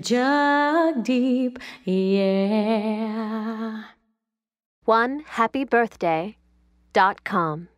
Jagdeep, yeah. 1HappyBirthday.com